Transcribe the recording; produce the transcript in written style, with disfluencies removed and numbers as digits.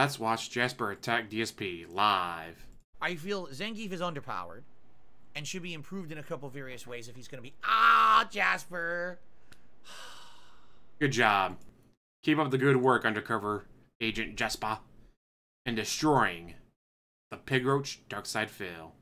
Let's watch Jasper attack DSP live. I feel Zangief is underpowered and should be improved in a couple various ways if he's going to be... Ah, Jasper! Good job. Keep up the good work, Undercover Agent Jasper, in destroying the Pig Roach Darksydephil.